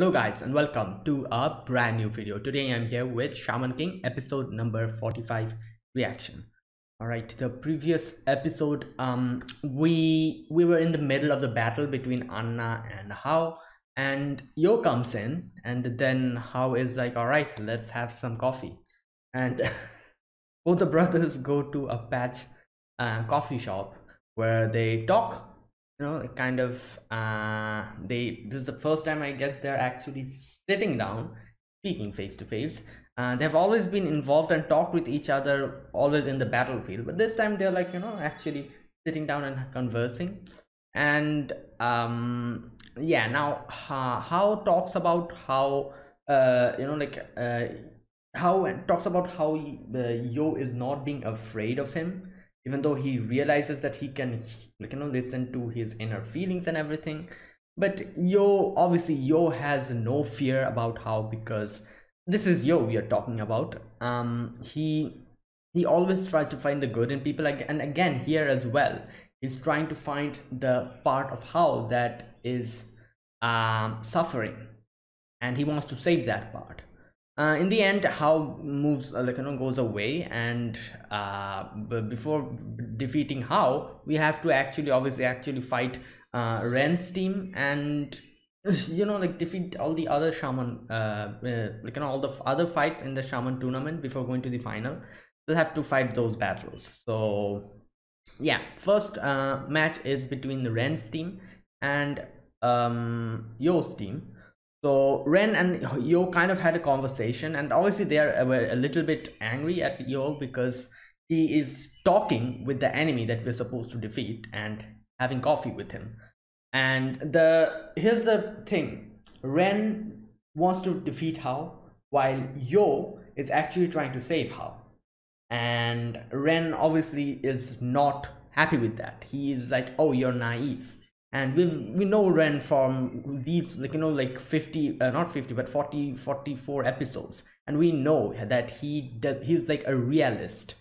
Hello guys and welcome to a brand new video. Today I am here with Shaman King episode number 45 reaction. Alright, the previous episode we were in the middle of the battle between Anna and Hao, and Yoh comes in, and then Hao is like, alright, let's have some coffee, and both the brothers go to a patch coffee shop where they talk. You know, kind of this is the first time I guess they're actually sitting down, speaking face to face. They've always been involved and talked with each other, always in the battlefield, but this time they're like, you know, actually sitting down and conversing. And yeah, now Hao talks about how Yoh is not being afraid of him, even though he realizes that he can, like, you know, listen to his inner feelings and everything. But Yoh has no fear about Hao, because this is Yoh we are talking about. He always tries to find the good in people, and again here as well, he's trying to find the part of Hao that is suffering, and he wants to save that part. In the end, Hao moves, goes away, and before defeating Hao, we have to obviously fight Ren's team, and defeat all the other shaman, all the other fights in the shaman tournament before going to the final. They'll have to fight those battles. So yeah, first match is between the Ren's team and Yoh's team. So Ren and Yoh kind of had a conversation, and obviously they were a little bit angry at Yoh because he is talking with the enemy that we're supposed to defeat and having coffee with him. And here's the thing, Ren wants to defeat Hao while Yoh is actually trying to save Hao, and Ren obviously is not happy with that. He is like, oh, you're naive. And we know Ren from these, 44 episodes, and we know that he's like a realist,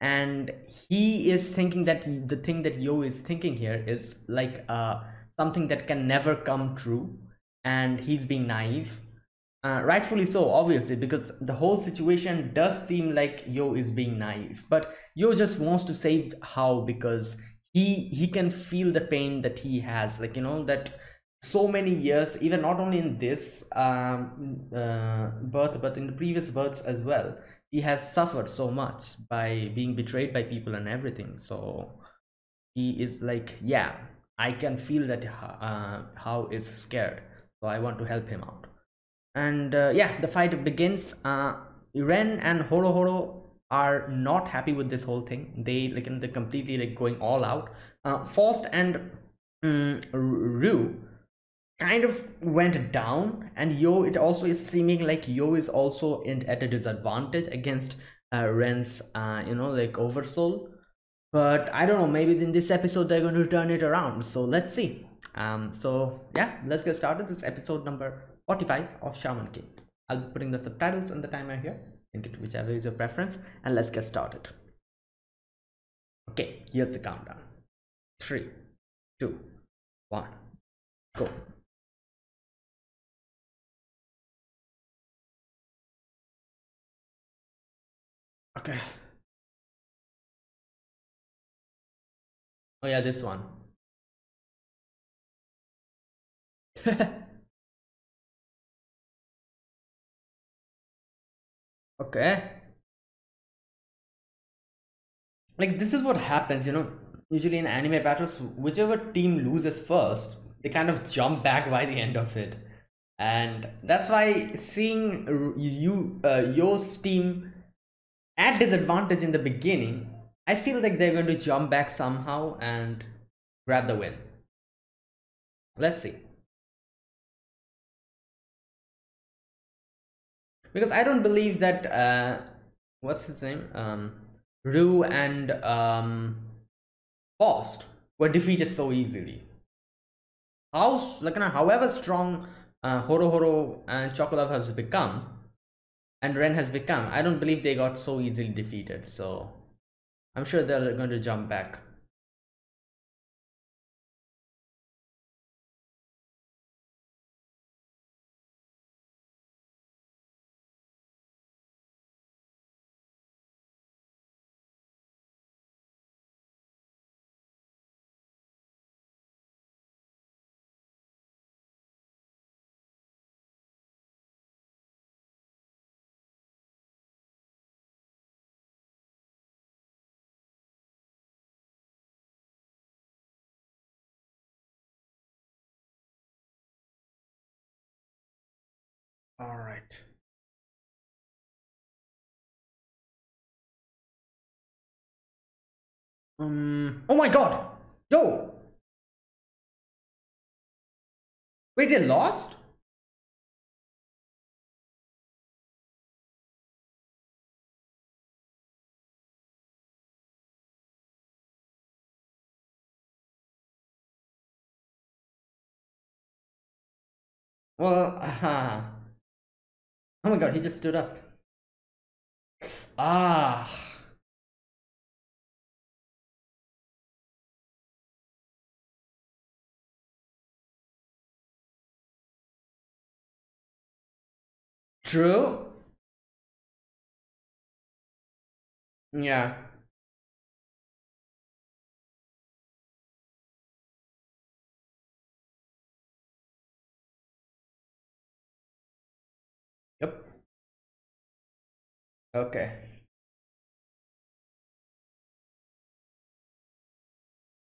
and he is thinking that the thing that Yoh is thinking here is like something that can never come true, and he's being naive, rightfully so, obviously, because the whole situation does seem like Yoh is being naive, but Yoh just wants to save Hao because he can feel the pain that he has, that so many years, even not only in this birth but in the previous births as well, he has suffered so much by being betrayed by people and everything. So he is like, yeah, I can feel that Hao is scared, so I want to help him out. And yeah, the fight begins. Ren and Horo Horo are not happy with this whole thing. They're completely going all out. Faust and Ryu kind of went down, and Yoh, it also is seeming like Yoh is also at a disadvantage against Ren's oversoul. But I don't know, maybe in this episode they're going to turn it around, so let's see. So yeah, let's get started. This is episode number 45 of Shaman King. I'll be putting the subtitles and the timer here, whichever is your preference, and let's get started. Okay, here's the countdown. 3, 2, 1, go. Okay. Oh yeah, this one. Okay, like this is what happens, usually in anime battles, whichever team loses first, they kind of jump back by the end of it, and that's why seeing Yoh's team at disadvantage in the beginning, I feel like they're going to jump back somehow and grab the win. Let's see. Because I don't believe that what's his name, Ryu and Faust were defeated so easily. However strong Horo Horo and Chocolove has become, and Ren has become, I don't believe they got so easily defeated. So I'm sure they're going to jump back. All right. Oh my God! Yo! Wait, they lost? Well, aha. Oh my God, he just stood up. Ah. True. Yeah. Yep. Okay.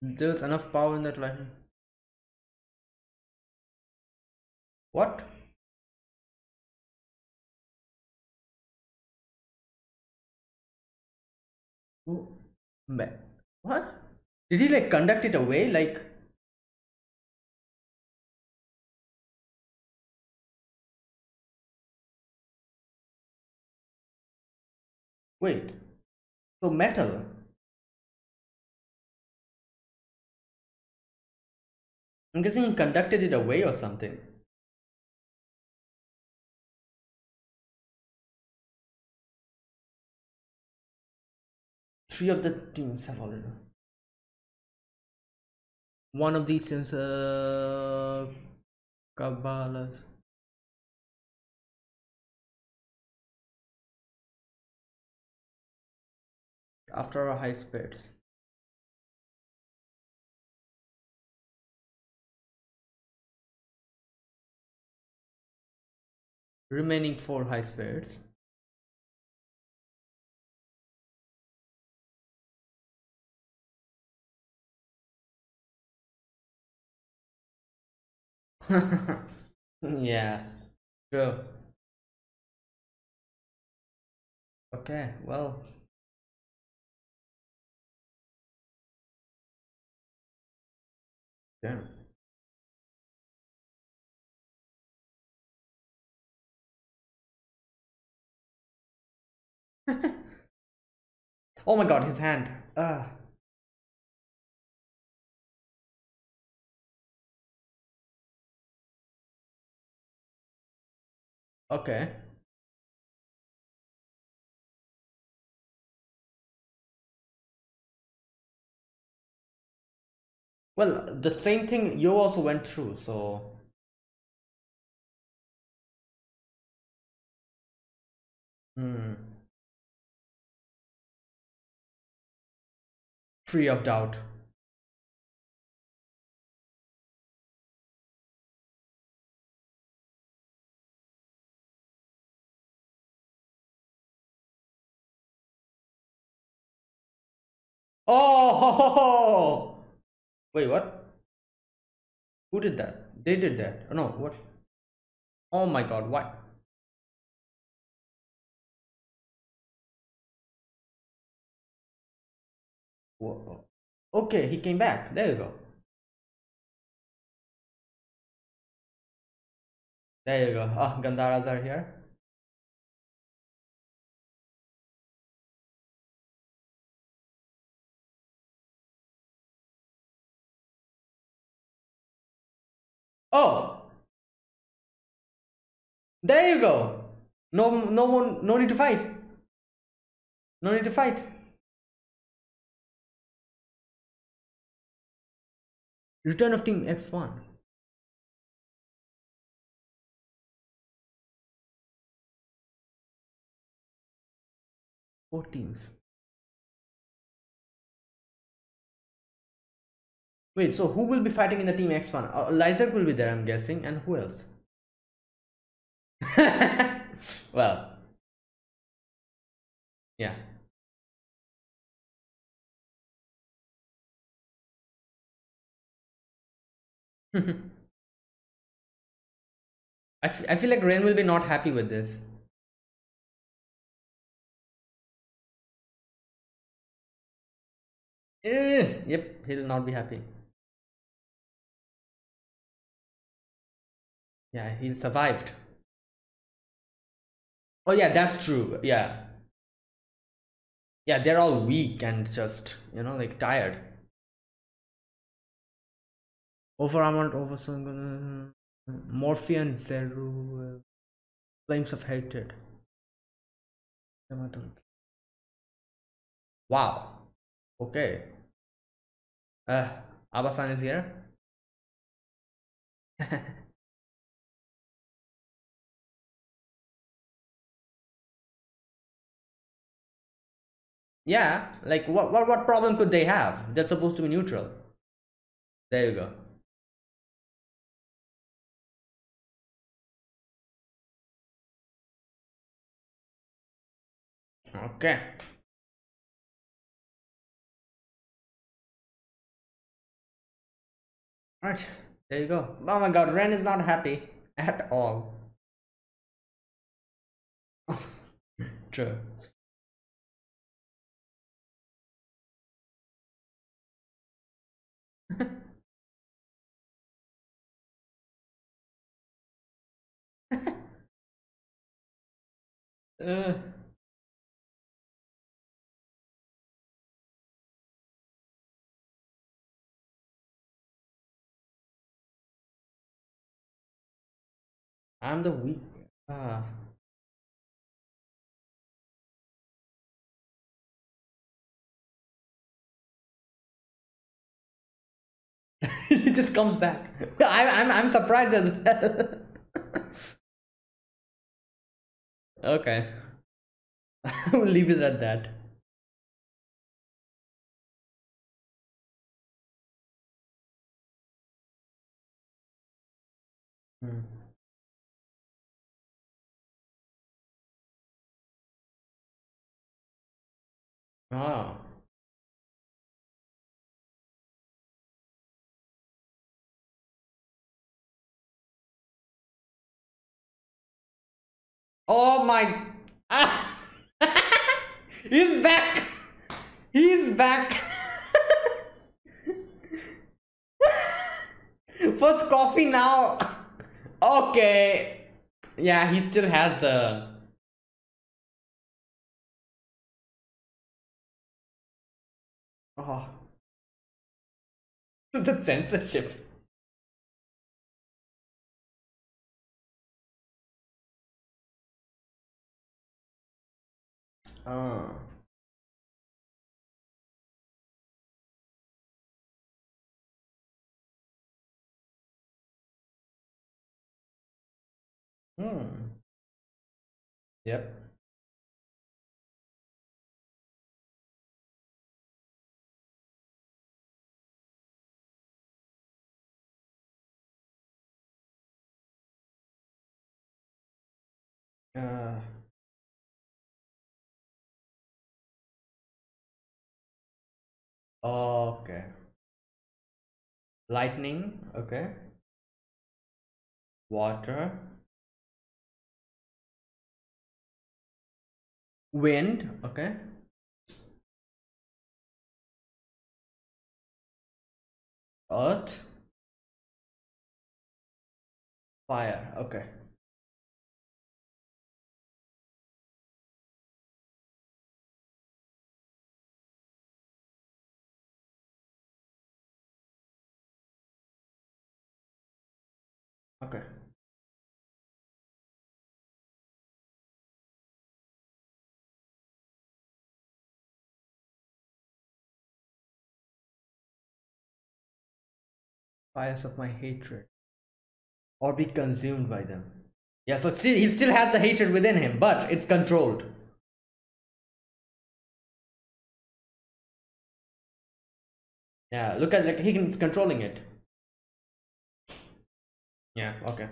There's enough power in that lightning. What? What? Did he like conduct it away? Like, wait, so metal. I'm guessing he conducted it away or something. Three of the teams have already. One of these teams, Kabbalas. After our high spirits. Remaining 4 high spirits. Yeah, sure. Okay, well. Damn. Oh my God, his hand. Okay. Well, the same thing you also went through, so. Free of doubt. Oh, ho, ho, ho. Wait, what? Who did that? They did that. Oh, no, what? Oh my God, what? Whoa. Okay, he came back. There you go. There you go. Ah, Gandharas are here. Oh, there you go. No need to fight. No need to fight. Return of Team X1. Four teams. Wait, so who will be fighting in the Team X1? Lyserg will be there, I'm guessing, and who else? Well, yeah. I feel like Ren will be not happy with this. Yep, he'll not be happy. Yeah, he survived. Oh yeah, that's true. Yeah. Yeah, they're all weak and just, you know, like tired. Overarmored, oversung, Morpheus Zero, flames of hatred. Wow. Okay. Abba-san is here. Yeah, like what problem could they have? They're supposed to be neutral. There you go. Okay. Alright, there you go. Oh my god, Ren is not happy at all. True. I'm the weak. It just comes back. I'm surprised as well. Okay, I will leave it at that. Oh. Oh my. Ah. He's back. He's back. First coffee now. Okay. Yeah, he still has the. Oh, the censorship. Oh. Yep. Okay. Lightning, okay. Water. Wind, okay. Earth. Fire, okay. Okay. Fires of my hatred, or be consumed by them. Yeah, so he still has the hatred within him, but it's controlled. Yeah, look at, like, he's controlling it. Yeah, okay.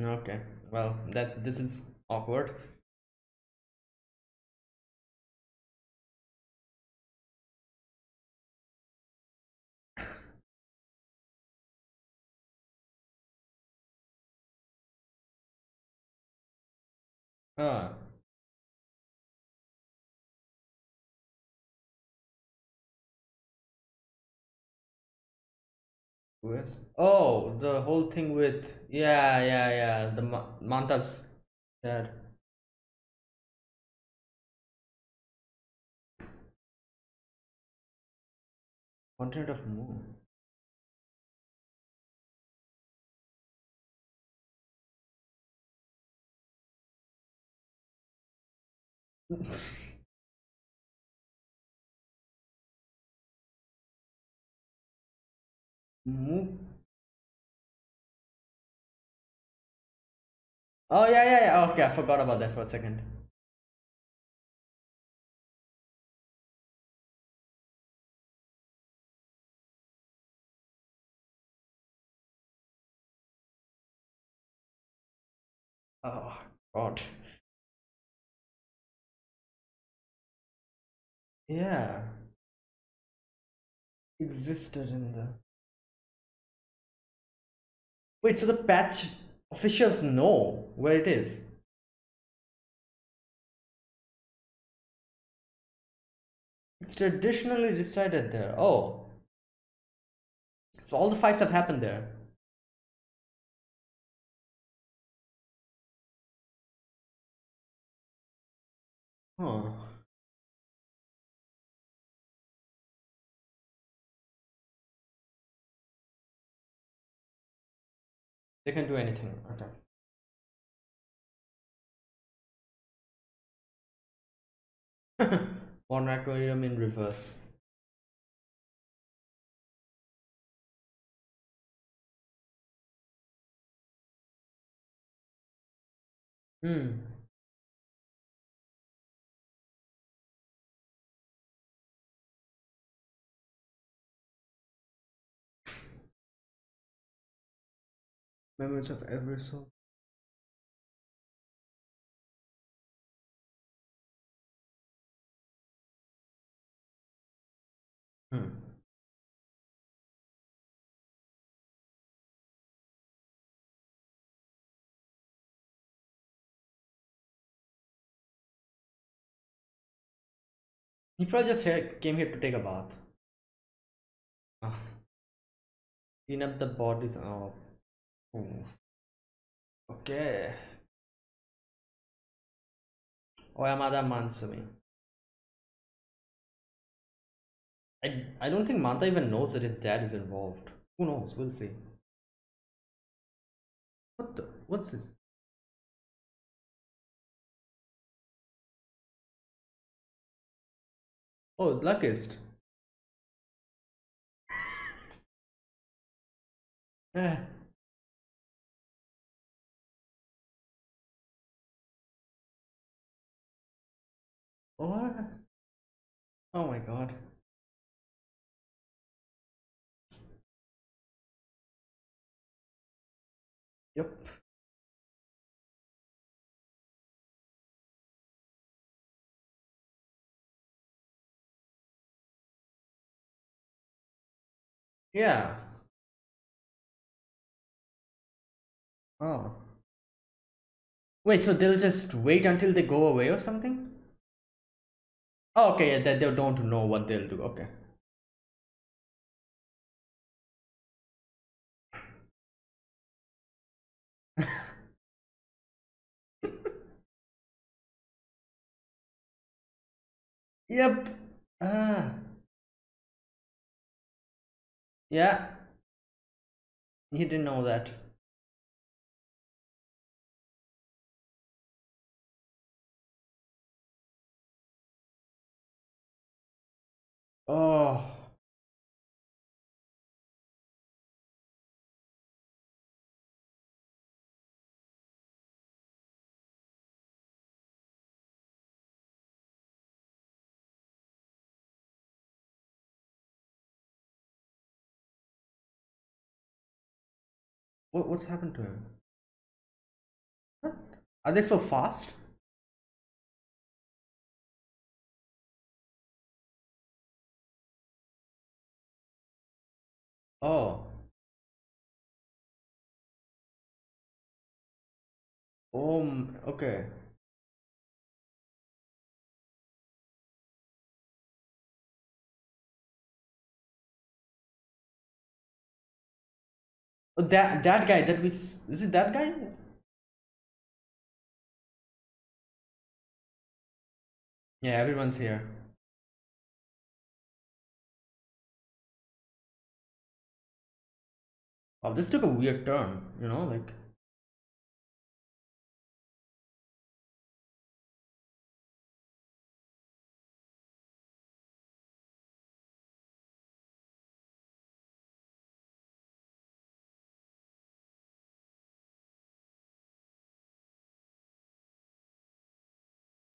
Okay, well, this is awkward. Ah. With oh, the whole thing with the Manta's dad. Continent of Mu. Oh yeah. Okay, I forgot about that for a second. Oh God. Yeah. Existed in the. Wait, so the patch officials know where it is? It's traditionally decided there. Oh. So all the fights have happened there. Huh. They can do anything. Okay. One aquarium in reverse. Memories of every soul. He probably just came here to take a bath. Clean up the bodies. Okay. Oyamada Mitsunari. I don't think Manta even knows that his dad is involved. Who knows? We'll see. What's this? Oh, it's Luckist. What? Oh my God. Yep. Yeah. Oh. Wait, so they'll just wait until they go away or something? Oh, okay, yeah, that they don't know what they'll do. Okay. Yep. Yeah. He didn't know that. Oh. What's happened to him? What? Are they so fast? Oh. Okay. That guy that we is it that guy? Yeah, everyone's here. Oh, this took a weird turn, you know, like.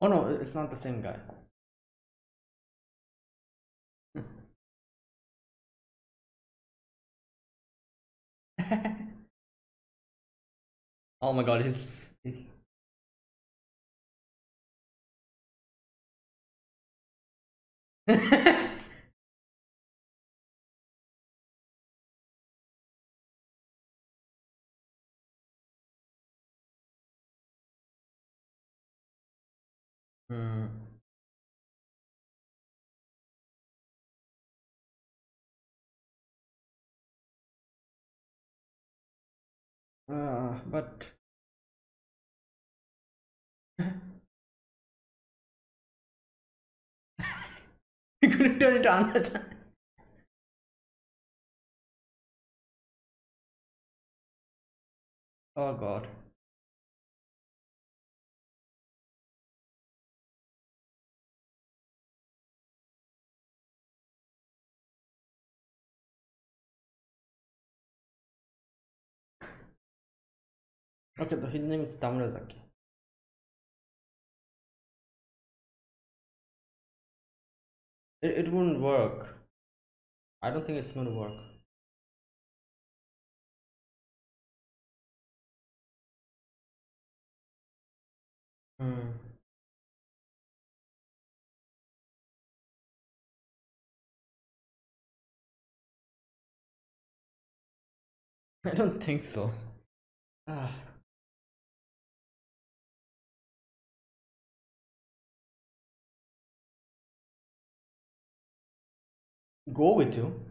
Oh no, it's not the same guy. Oh my god, he's but you couldn't turn it on that time. Oh god. Okay, so his name is Tamurazaki. It wouldn't work. I don't think it's going to work. I don't think so. Go with you.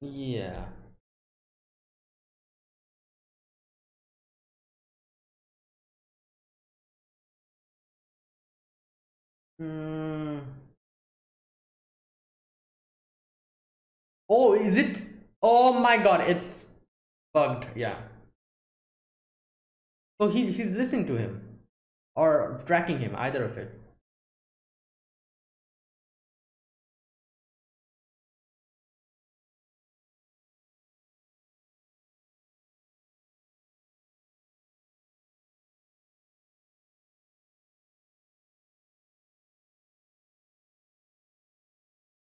Yeah. Oh, is it? Oh my god, it's bugged. Yeah. So he's listening to him or tracking him, either of it.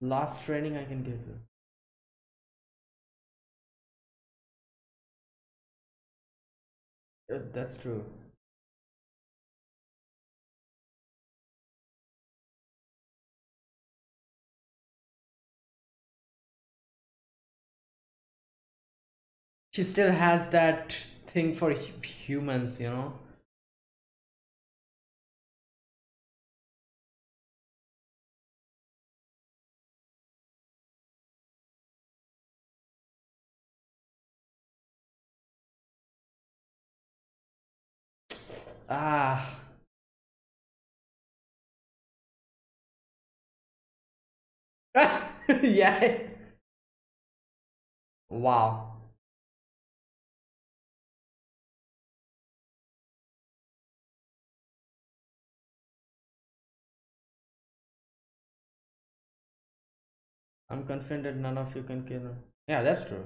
Last training I can give you. That's true. She still has that thing for humans, you know. Yeah. Wow. I'm confident that none of you can kill him. Yeah, that's true.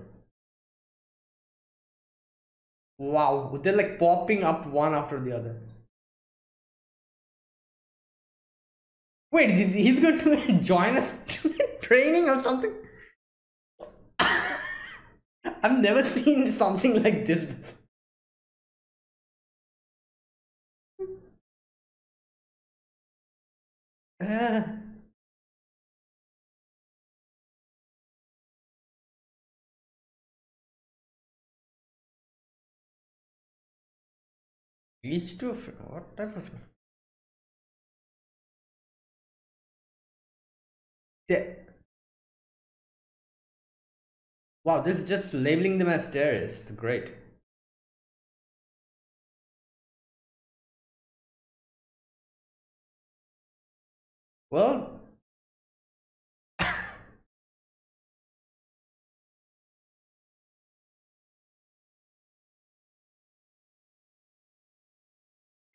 Wow, they're like popping up one after the other. Wait, he's going to join us to training or something? I've never seen something like this before. Each two of what type of yeah. Wow, this is just labeling them as terrorists. Great. Well,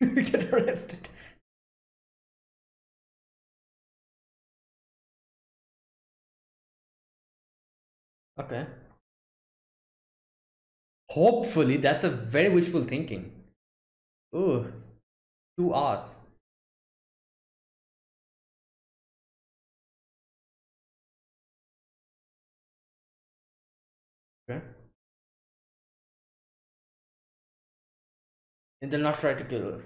you get arrested. Okay. Hopefully, that's a very wishful thinking. Ooh, 2 hours. Okay. And they'll not try to kill her.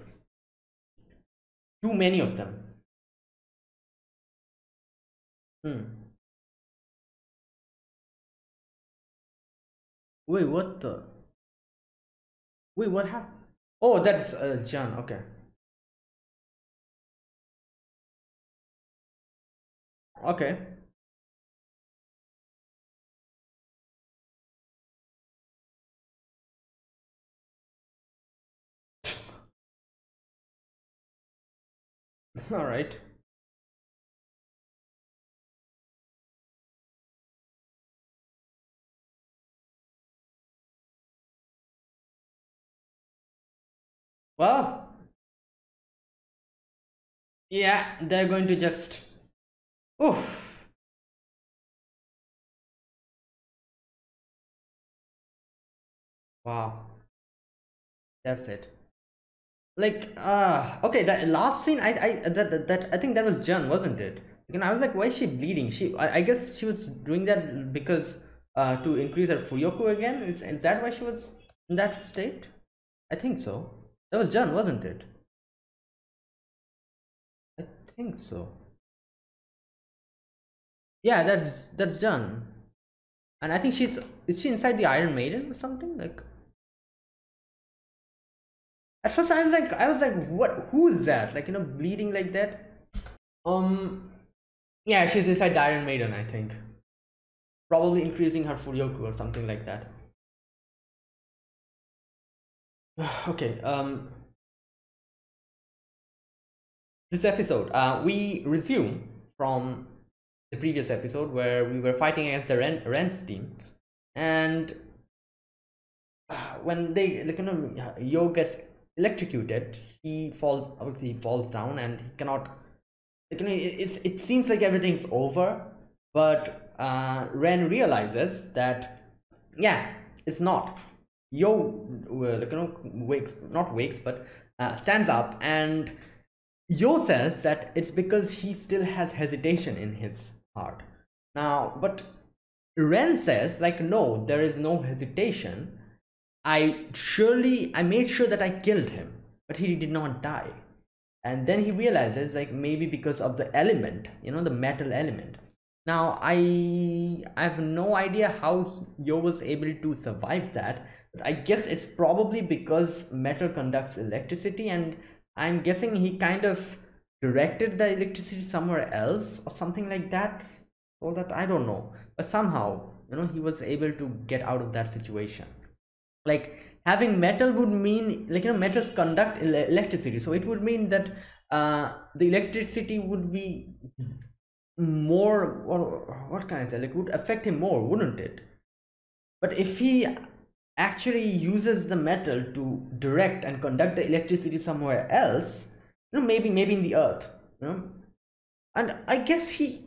Too many of them. Wait, what the? Wait, what happened? Oh, that's Jeanne. Okay. Okay. All right. Well, yeah, they're going to just, oof. Wow. That's it. Like, okay, that last scene, I think that was Jeanne, wasn't it? And I was like, why is she bleeding? I guess she was doing that because to increase her Fuyoku again. Is that why she was in that state? I think so. That was Jeanne, wasn't it? I think so. Yeah, that's Jeanne. And I think is she inside the Iron Maiden or something? Like, at first I was like, what, who is that? Like, you know, bleeding like that. Yeah, she's inside the Iron Maiden, I think. Probably increasing her Furyoku or something like that. Okay, this episode, we resume from the previous episode where we were fighting against the Ren's team, and when they, like, you know, Yoh gets electrocuted, he falls, obviously he falls down, and he cannot, like, you know, it seems like everything's over, but Ren realizes that, yeah, it's not. Yoh, like, you know, stands up, and Yoh says that it's because he still has hesitation in his heart. Now, but Ren says, like, no, there is no hesitation. I made sure that I killed him, but he did not die. And then he realizes, like, maybe because of the element, you know, the metal element. Now, I have no idea how Yoh was able to survive that. I guess it's probably because metal conducts electricity, and I'm guessing he kind of directed the electricity somewhere else or something like that. So that, I don't know, but somehow, you know, he was able to get out of that situation. Like, having metal would mean, like, you know, metals conduct electricity, so it would mean that the electricity would be more, or what can I say, like, would affect him more, wouldn't it? But if he actually uses the metal to direct and conduct the electricity somewhere else, you know, maybe in the earth, you know. And I guess he,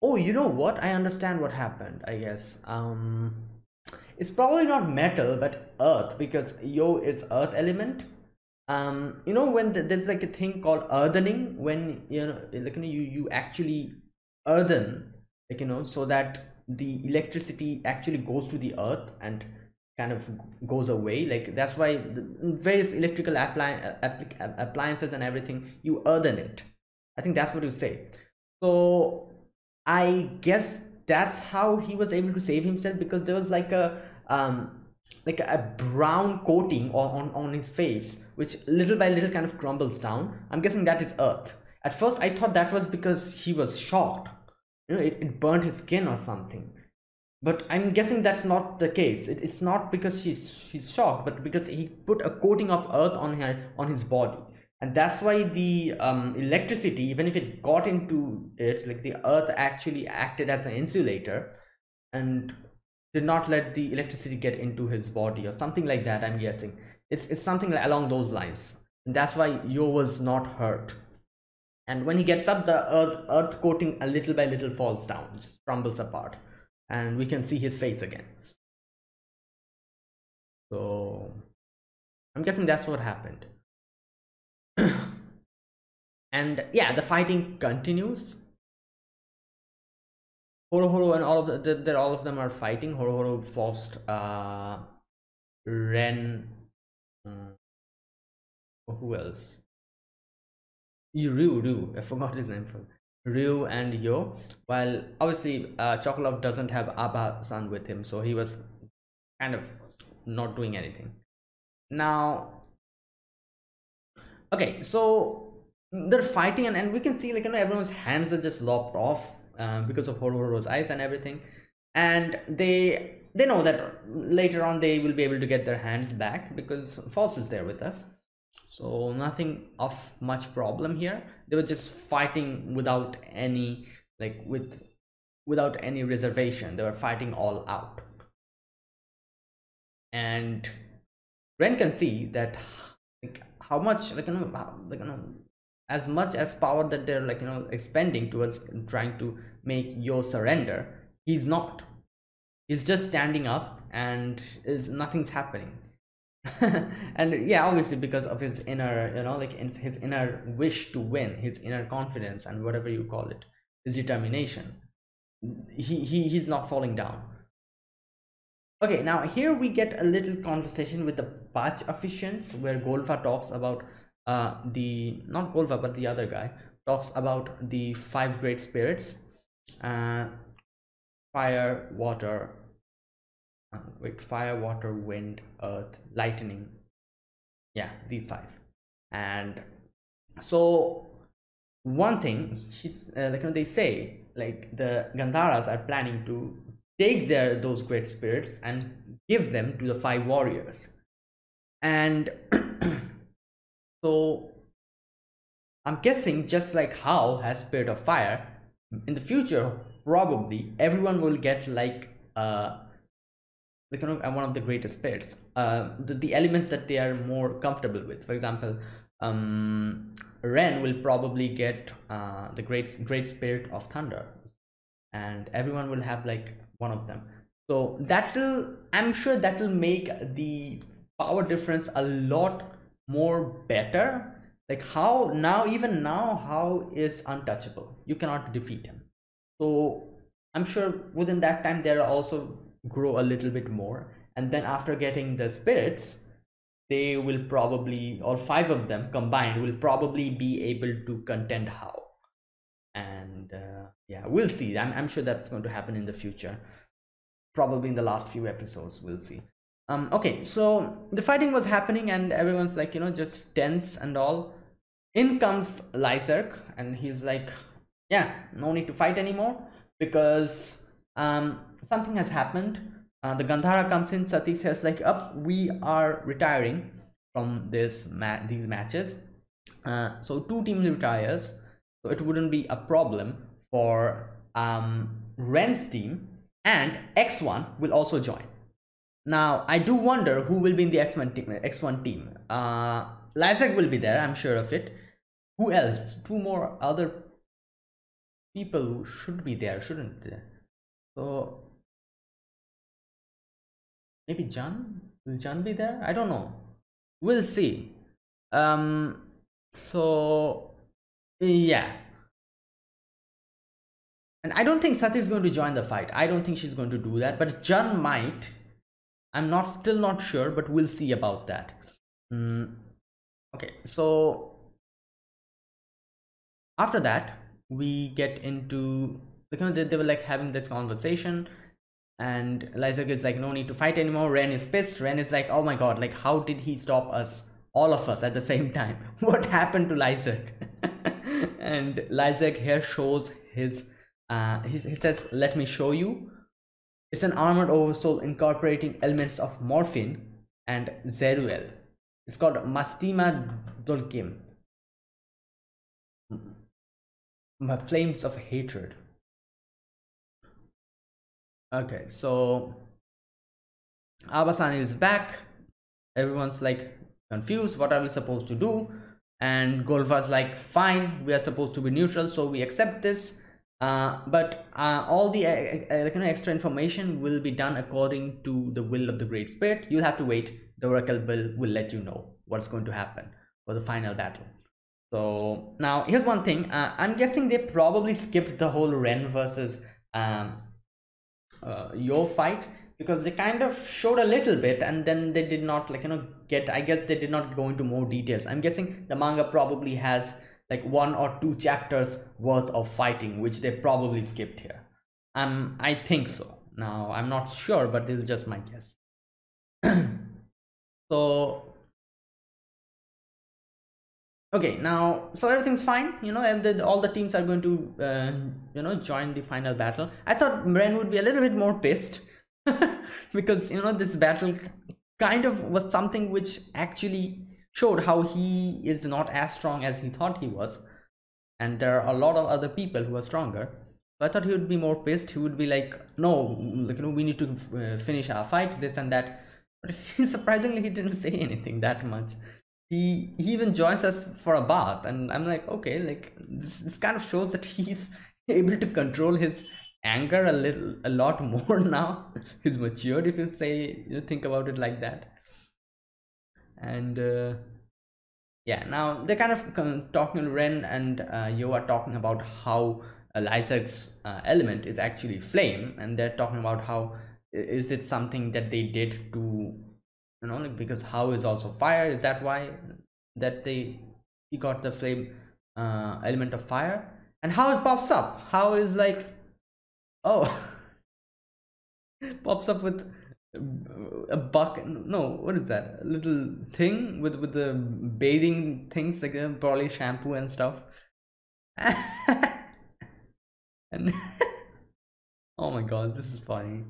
oh, you know what, I understand what happened, I guess. It's probably not metal but earth, because Yoh is earth element. You know, when there's like a thing called earthening, when, you know, like, you know, you actually earthen, like, you know, so that the electricity actually goes to the earth and kind of goes away. Like, that's why various electrical appliances and everything, you earthen it. I think that's what you say. So I guess that's how he was able to save himself, because there was like a brown coating on his face, which little by little kind of crumbles down. I'm guessing that is earth. At first I thought that was because he was shocked. You know, it burnt his skin or something, But I'm guessing that's not the case. It's not because she's shocked, but because he put a coating of earth on her, on his body, and that's why the electricity, even if it got into it, like the earth actually acted as an insulator and did not let the electricity get into his body or something like that. I'm guessing it's something along those lines, and that's why Yoh was not hurt. And when he gets up, the earth coating a little by little falls down, just crumbles apart. And we can see his face again. So I'm guessing that's what happened. And yeah, the fighting continues. Horo Horo and all of the, all of them are fighting. Horo Horo, Faust, Ren, who else? Ryu, I forgot his name. Ryu and Yoh, while obviously Chocolove doesn't have Abba-san with him, so he was kind of not doing anything. Now, okay, so they're fighting, and we can see, like, you know, everyone's hands are just lopped off because of Horo Horo's eyes and everything, and they know that later on they will be able to get their hands back because Faust is there with us. So nothing of much problem here. They were just fighting without any, like, without any reservation. They were fighting all out. And Ren can see that, like, how much, like, you know, as much as power that they're, like, you know, expending towards trying to make Yoh surrender, he's not. He's just standing up and nothing's happening. And yeah, obviously because of his inner, you know, like his inner wish to win, his inner confidence and whatever you call it, his determination, he's not falling down. Okay, now here we get a little conversation with the patch officials where Golfa talks about not Golfa but the other guy talks about the 5 great spirits, fire, water, fire, water, wind, earth, lightning. Yeah, these 5. And so one thing she's like, you know, they say like the Gandharas are planning to take those great spirits and give them to the 5 warriors. And so I'm guessing just like Hao has spirit of fire, in the future probably everyone will get like one of the greatest spirits, the elements that they are more comfortable with. For example, Ren will probably get the great spirit of thunder, and everyone will have like one of them. So I'm sure that will make the power difference a lot more better. Like Hao now, even now Hao is untouchable. You cannot defeat him. So I'm sure within that time there are also grow a little bit more, and then after getting the spirits they will probably, all 5 of them combined, will probably be able to contend Hao. And yeah, we'll see. I'm sure that's going to happen in the future, probably in the last few episodes. We'll see. Okay, so the fighting was happening and everyone's like, you know, just tense and all. In comes Lyserg and he's like, yeah, no need to fight anymore because something has happened. The Gandhara comes in. Sati says like, up, we are retiring from this these matches. So 2 teams retires, so it wouldn't be a problem for Ren's team, and X1 will also join. Now I do wonder who will be in the X1 team. Lyserg will be there, I'm sure of it. Who else? 2 more other people who should be there, shouldn't they? So maybe Jeanne? Will Jeanne be there? I don't know. We'll see. So yeah. And I don't think Sati is going to join the fight. I don't think she's going to do that, but Jeanne might. I'm still not sure, but we'll see about that. Okay, so after that we get into, because they were like having this conversation, and Lyserg is like, no need to fight anymore. Ren is pissed. Ren is like, oh my god, like how did he stop us, all of us at the same time? What happened to Lyserg? And Lyserg here shows his he says, let me show you. It's an armored oversoul incorporating elements of morphine and zeruel. It's called Mastima Dolkim, Flames of Hatred. Okay, so Abba-san is back. Everyone's like confused, what are we supposed to do? And Golva's like, fine, we are supposed to be neutral, so we accept this. But all the extra information will be done according to the will of the Great Spirit. You'll have to wait. The Oracle will let you know what's going to happen for the final battle. So now here's one thing. I'm guessing they probably skipped the whole Ren versus Yoh fight, because they kind of showed a little bit and then they did not I guess they did not go into more details. I'm guessing the manga probably has like 1 or 2 chapters worth of fighting, which they probably skipped here. I think so. Now I'm not sure, but this is just my guess. So okay, now so everything's fine, you know, and all the teams are going to join the final battle. I thought Ren would be a little bit more pissed because this battle kind of was something which actually showed how he is not as strong as he thought he was, and there are a lot of other people who are stronger. So I thought he would be more pissed. He would be like, no, we need to finish our fight, this and that. But surprisingly, he didn't say anything that much. He even joins us for a bath, and I'm like, okay, like this kind of shows that he's able to control his anger a lot more now. He's matured, if you say, think about it like that. And yeah, now they're kind of talking. Ren and Yoh are talking about how Lyserg's element is actually flame, and they're talking about how is it something that they did to, because Hao is also fire. Is that why that he got the flame element of fire? And Hao pops up. Hao is like, oh, pops up with a bucket, what is that, a little thing with the bathing things, like probably shampoo and stuff. And oh my god, this is funny.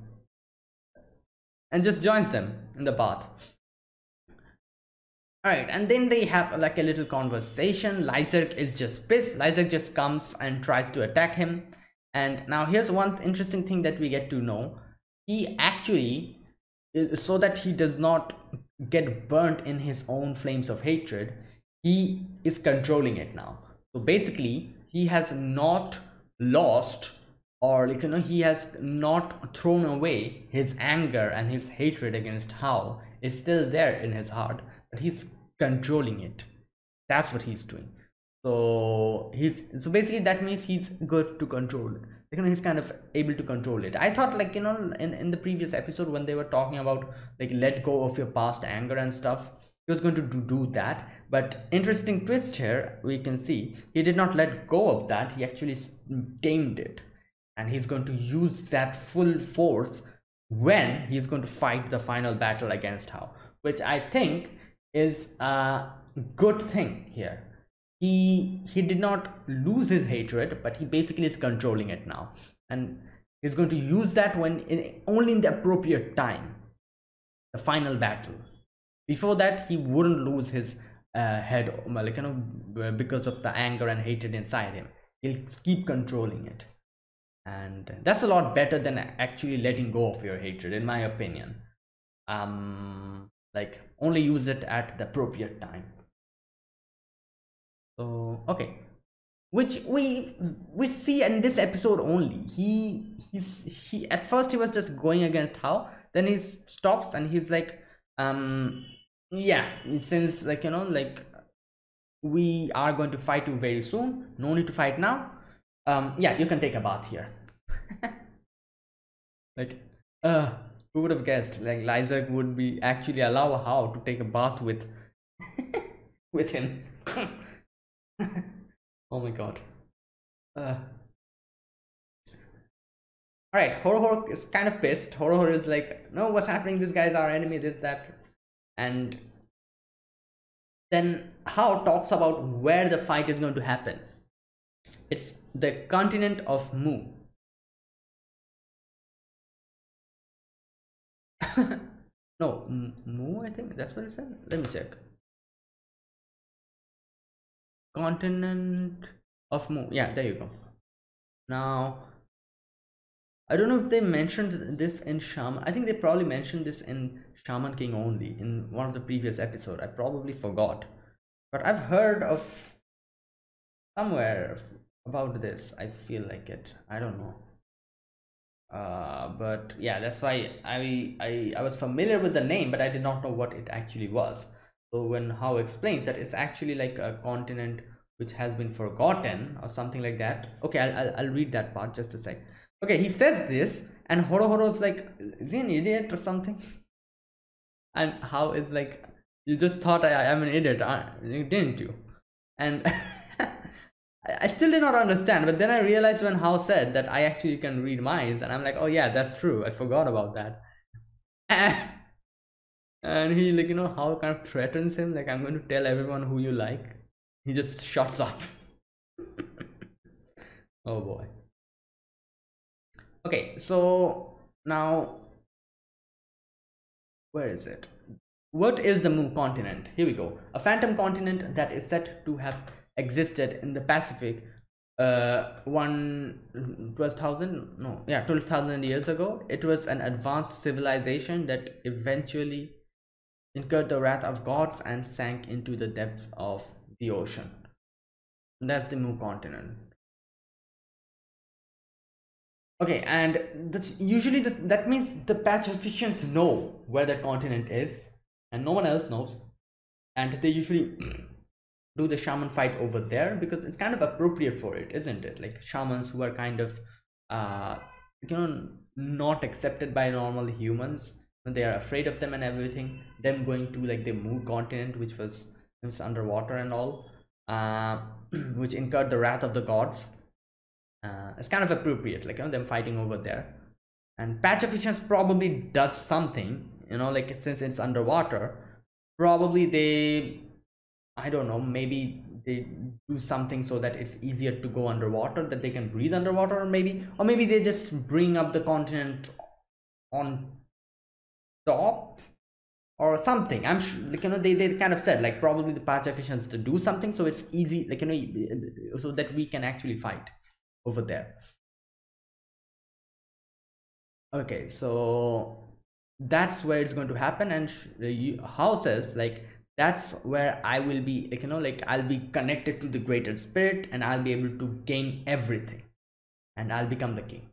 And just joins them in the bath. Alright, and then they have like a little conversation. Lyserg is just pissed. Lyserg just comes and tries to attack him. And now here's one interesting thing that we get to know. He actually, so that he does not get burnt in his own flames of hatred, he is controlling it now. So basically, he has not lost, or he has not thrown away his anger and his hatred against Hao. It's still there in his heart, but he's controlling it. That's what he's doing. So basically that means he's good to control it. He's kind of able to control it. I thought in the previous episode when they were talking about let go of your past anger and stuff, he was going to do that. But interesting twist here, we can see he did not let go of that. He actually tamed it, and he's going to use that full force when he's going to fight the final battle against Hao, which I think is a good thing here. He did not lose his hatred, but he basically is controlling it now, and he's going to use that only in the appropriate time, the final battle. Before that, he wouldn't lose his head, because of the anger and hatred inside him. He'll keep controlling it, and that's a lot better than actually letting go of your hatred, in my opinion. Only use it at the appropriate time. So okay, which we see in this episode only. He at first he was just going against Hao, then he stops and he's like, yeah, since we are going to fight you very soon, no need to fight now. Yeah, you can take a bath here. Who would have guessed Lyserg would be actually allow Hao to take a bath with with him. Oh my god. Alright, Horo Horo is kind of pissed. Horo Horo is like, no, what's happening? This guy's our enemy, this, that. And then Hao talks about where the fight is going to happen. It's the continent of Mu. No, Mu, I think that's what it said. Let me check. Continent of Mu. Yeah, there you go. Now, I don't know if they mentioned this in Shaman. I think they probably mentioned this in Shaman King only in one of the previous episodes. I probably forgot. But I've heard of somewhere about this. I feel like it. I don't know. But yeah, that's why I was familiar with the name, but I did not know what it actually was. So when Hao explains that it's actually like a continent which has been forgotten or something like that. Okay, I'll read that part just a sec. Okay, he says this, and Horo Horo's like, is he an idiot or something? And Hao is like, you just thought I'm an idiot, didn't you? And I still did not understand, but then I realized when Hao said that I actually can read minds, and I'm like, oh yeah, that's true. I forgot about that. And he, like, you know, Hao kind of threatens him, like, I'm going to tell everyone who you like. He just shuts up. Oh boy. Okay, so now, where is it? What is the Mu continent? Here we go. A phantom continent that is said to have existed in the Pacific 12,000 years ago. It was an advanced civilization that eventually incurred the wrath of gods and sank into the depths of the ocean. And that's the Mu continent. Okay, and that's usually that means the Pacificians know where the continent is and no one else knows, and they usually do the shaman fight over there because it's kind of appropriate for it, isn't it? Like shamans who are kind of you know, not accepted by normal humans, and they are afraid of them and everything, them going to like the Mu continent, which was underwater and all, which incurred the wrath of the gods. It's kind of appropriate, like, you know, them fighting over there. And Pacificians probably does something, you know, like since it's underwater, probably they, I don't know, maybe they do something so that it's easier to go underwater, that they can breathe underwater, or maybe they just bring up the continent on top or something. I'm sure, like, you know, they kind of said like probably the Pacificians to do something so it's easy, like, you know, so that we can actually fight over there. Okay, so that's where it's going to happen, and Hao says like, that's where I will be, like, you know, like I'll be connected to the greater spirit and I'll be able to gain everything and I'll become the king.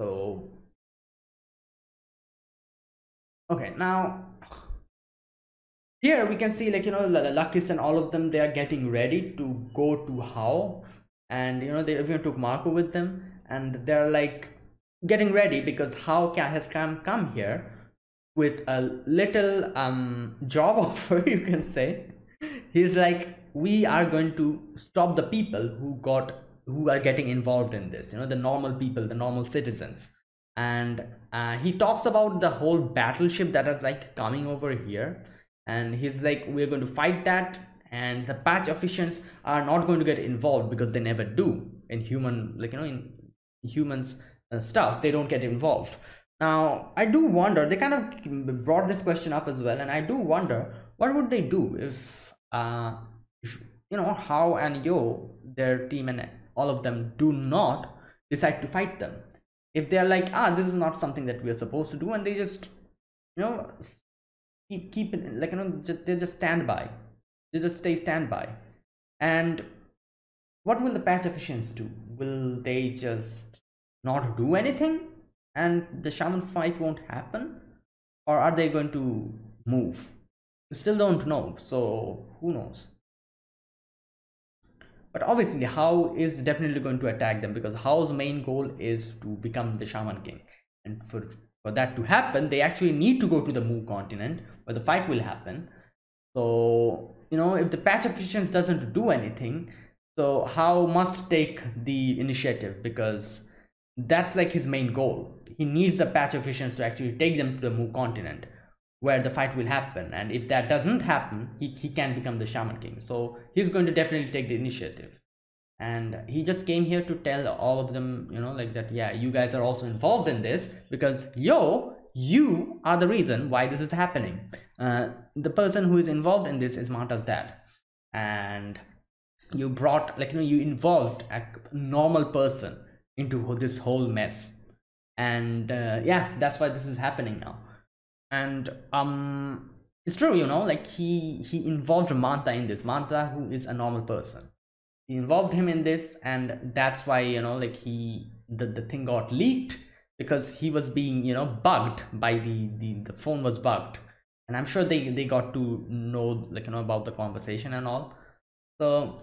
So okay, now here we can see, like, you know, Luckist and all of them, they are getting ready to go to Hao, and, you know, they even took Marco with them, and they're like getting ready because Hao has come here with a little job offer, you can say. He's like, we are going to stop the people who are getting involved in this, you know, the normal people, the normal citizens. And he talks about the whole battleship that is like coming over here, and he's like, we're going to fight that, and the Pacificians are not going to get involved because they never do in human, like, you know, in humans stuff, they don't get involved. Now, I do wonder, they kind of brought this question up as well, and I do wonder, what would they do if, you know, Hao and Yoh, their team and all of them, do not decide to fight them? If they're like, this is not something that we're supposed to do, and they just, you know, keep it, like, you know, they just stand by. They just stay standby. And what will the Pacificians do? Will they just not do anything? And the shaman fight won't happen? Or are they going to move? We still don't know, so who knows. But obviously Hao is definitely going to attack them, because Hao's main goal is to become the Shaman King, and for that to happen, they actually need to go to the Mu continent where the fight will happen. So, you know, if the Pacificians doesn't do anything, so Hao must take the initiative, because that's like his main goal. He needs the Pacificians to actually take them to the Mu continent where the fight will happen, and if that doesn't happen, he can become the Shaman King. So he's going to definitely take the initiative, and he just came here to tell all of them, you know, like that, yeah, you guys are also involved in this, because Yoh you are the reason why this is happening. The person who is involved in this is Manta's dad, and you brought, like, you know, you involved a normal person into this whole mess, and yeah, that's why this is happening now. And it's true, you know, like he involved Manta in this. Manta, who is a normal person, he involved him in this, and that's why, you know, like the thing got leaked because he was being, you know, bugged by the phone was bugged, and I'm sure they got to know, like, you know, about the conversation and all. So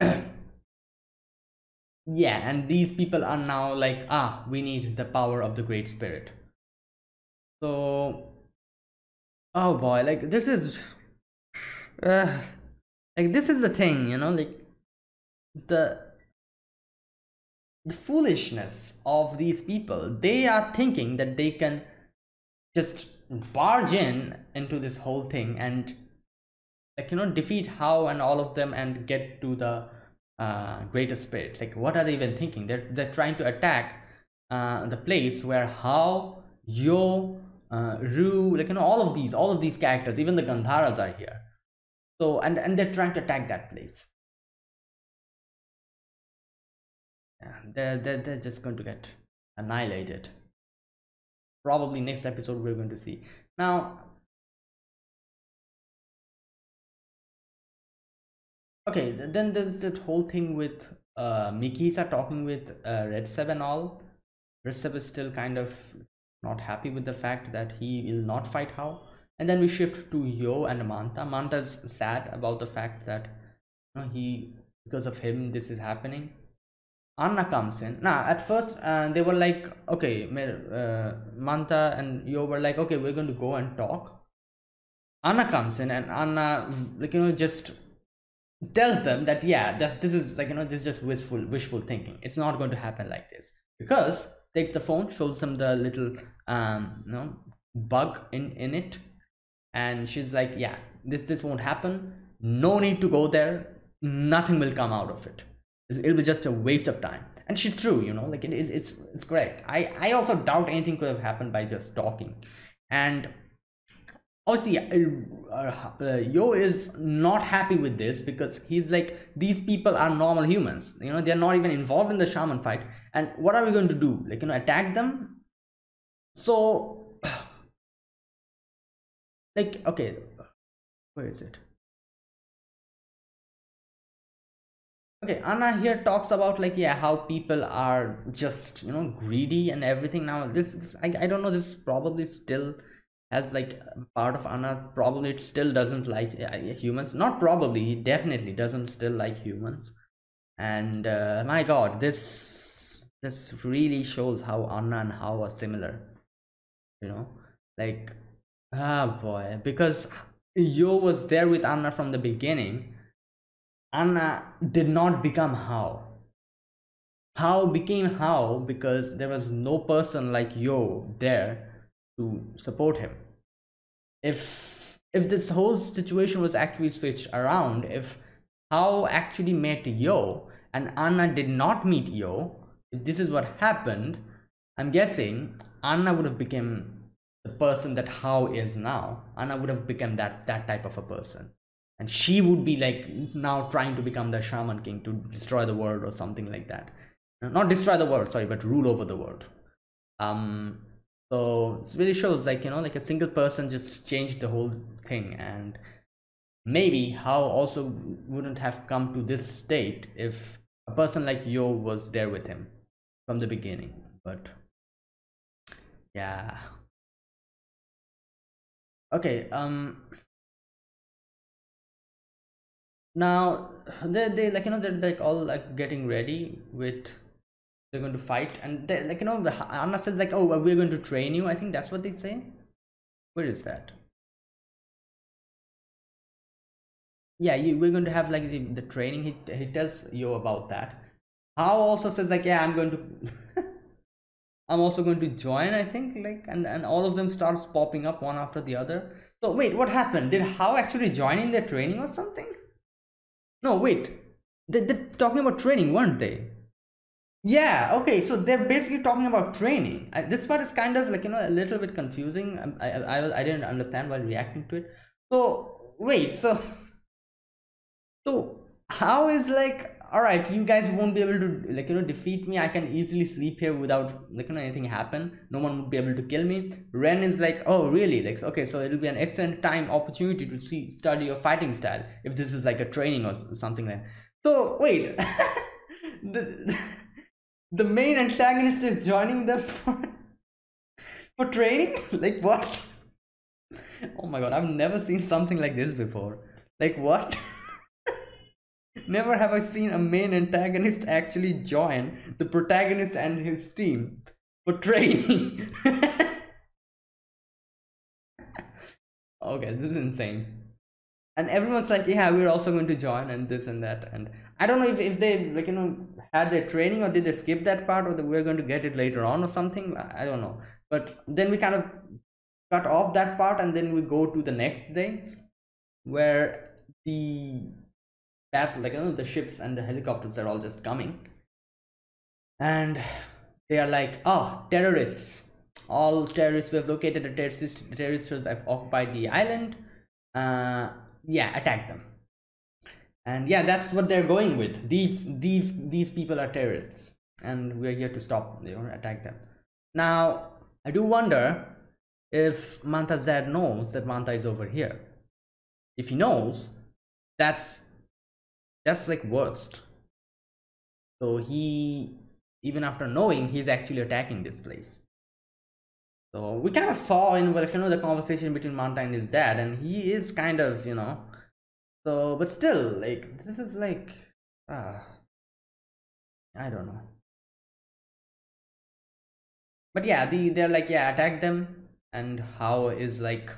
yeah, and these people are now like, ah, we need the power of the Great Spirit. So oh boy, like this is the thing, you know, like the foolishness of these people. They are thinking that they can just barge in into this whole thing and, like, you know, defeat Hao and all of them and get to the Greater Spirit. Like, what are they even thinking? They're trying to attack the place where Hao, Yoh, Ryu, like, you know, all of these characters, even the Gandharas are here. So and they're trying to attack that place. Yeah, they're just going to get annihilated. Probably next episode we're going to see. Now, okay, then there's that whole thing with Mikisa talking with Red Seb and all. Red Seb is still kind of not happy with the fact that he will not fight Hao. And then we shift to Yoh and Manta. Manta's sad about the fact that, you know, because of him this is happening. Anna comes in. Now at first they were like, okay, Manta and Yoh were like, okay, we're going to go and talk. Anna comes in, and Anna, like, you know, just tells them that, yeah, this is, like, you know, this is just wishful thinking. It's not going to happen like this, because takes the phone, shows them the little you know, bug in it, and she's like, yeah, this won't happen. No need to go there. Nothing will come out of it. It'll be just a waste of time. And she's true, you know, like it's correct. I also doubt anything could have happened by just talking. And obviously, Yoh is not happy with this, because he's like, these people are normal humans, you know, they're not even involved in the shaman fight, and what are we going to do, like, you know, attack them? So like, okay, where is it? Okay, Anna here talks about, like, yeah, how people are just, you know, greedy and everything. Now this, I don't know, this probably still as, like, part of Anna, probably it still doesn't like humans. Not probably, he definitely doesn't still like humans. And my god, this really shows how Anna and Hao are similar, you know, like, ah boy, because Yoh was there with Anna from the beginning. Anna did not become Hao. Hao became Hao because there was no person like Yoh there to support him. If this whole situation was actually switched around, if Hao actually met Yoh and Anna did not meet Yoh, if this is what happened, I'm guessing Anna would have become the person that Hao is now. Anna would have become that type of a person, and she would be, like, now trying to become the Shaman King to destroy the world or something like that. Not destroy the world, sorry, but rule over the world. So it really shows, like, you know, like a single person just changed the whole thing. And maybe Hao also wouldn't have come to this state if a person like Yoh was there with him from the beginning. But yeah, okay. Now they like, you know, they're like all like getting ready with. They're going to fight, and they, like, you know, Anna says, like, oh, we're going to train you. I think that's what they say. Where is that? Yeah, we're going to have, like, the training. He tells Yoh about that. Hao also says, like, yeah, I'm going to I'm also going to join, I think, like, and all of them starts popping up one after the other. So wait, what happened? Did Hao actually join in their training or something? No, wait, they're talking about training, weren't they? Yeah, okay, so they're basically talking about training. This part is kind of like, a little bit confusing. I didn't understand while reacting to it. So wait, so Hao is like, all right, you guys won't be able to defeat me. I can easily sleep here without anything happen. No one would be able to kill me. Ren is like, oh really? Like, okay, so it'll be an excellent time opportunity to study your fighting style if this is like a training or something like that. So wait. The main antagonist is joining them for training? Like what? Oh my god, I've never seen something like this before. Like what? Never have I seen a main antagonist actually join the protagonist and his team for training. Okay, this is insane. And everyone's like, yeah, we're also going to join and this and that. And I don't know if they had their training, or did they skip that part, or that we're going to get it later on or something. I don't know. But then we kind of cut off that part, and then we go to the next day where the battle, the ships and the helicopters are all just coming. And they are like, oh, terrorists. All terrorists, we have located a terrorist. The terrorists have occupied the island. Yeah, attack them. And yeah, that's what they're going with. These people are terrorists, and we're here to stop them, attack them. Now, I do wonder if Manta's dad knows that Manta is over here. If he knows, that's like worst. So he, even after knowing, he's actually attacking this place. So we kind of saw in the conversation between Manta and his dad, and he is kind of, so, but still, like, this is like, I don't know. But yeah, they're like, yeah, attack them, and Hao is like,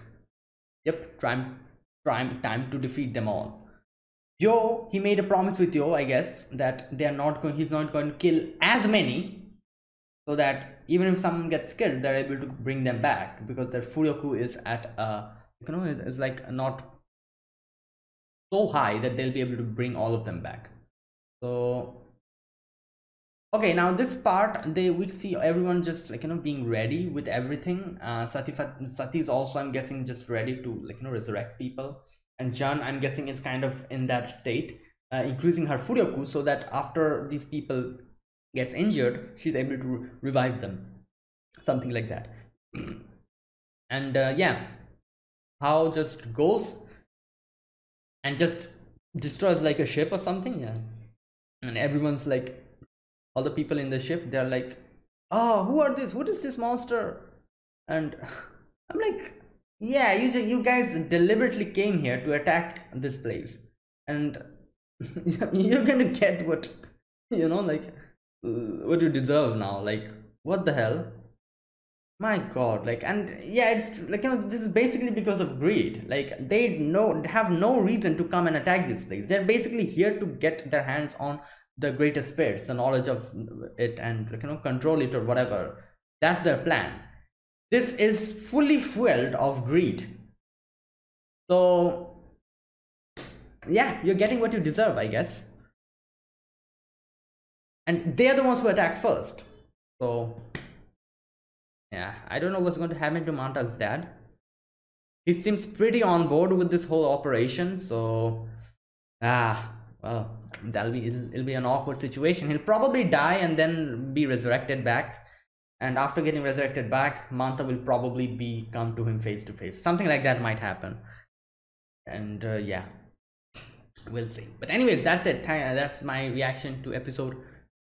yep, time to defeat them all. Yoh, he made a promise with Yoh, I guess, that he's not going to kill as many, so that even if someone gets killed, they're able to bring them back, because their Furyoku is at is like not so high that they'll be able to bring all of them back. So okay, now this part we see everyone just being ready with everything. Sati is also, I'm guessing, just ready to resurrect people, and Jeanne, I'm guessing, is kind of in that state, increasing her Furyoku so that after these people gets injured, she's able to revive them, something like that. And yeah, Hao just goes and just destroys like a ship or something. Yeah, and everyone's like, all the people in the ship, they're like, oh, what is this monster? And I'm like, yeah, you guys deliberately came here to attack this place, and you're gonna get what what you deserve now. Like, what the hell? My god. Like, and yeah, it's like, this is basically because of greed. Like, they have no reason to come and attack this place. They're basically here to get their hands on the greater spirits, the knowledge of it, and control it or whatever. That's their plan. This is fully fueled of greed. So yeah, you're getting what you deserve, I guess. And they are the ones who attacked first. So yeah, I don't know what's going to happen to Manta's dad. He seems pretty on board with this whole operation. So well, it'll be an awkward situation. He'll probably die and then be resurrected back. And after getting resurrected back, Manta will probably come to him face to face. Something like that might happen. And yeah, we'll see. But anyways, that's it. That's my reaction to episode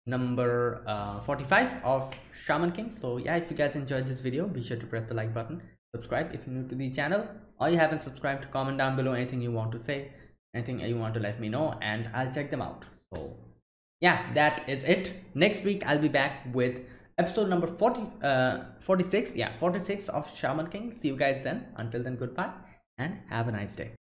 number 45 of Shaman King. So yeah, if you guys enjoyed this video, be sure to press the like button, subscribe if you're new to the channel, or you haven't subscribed. Comment down below anything you want to say, anything you want to let me know, and I'll check them out. So yeah, that is it. Next week I'll be back with episode number 46 of Shaman King. See you guys then. Until then, goodbye and have a nice day.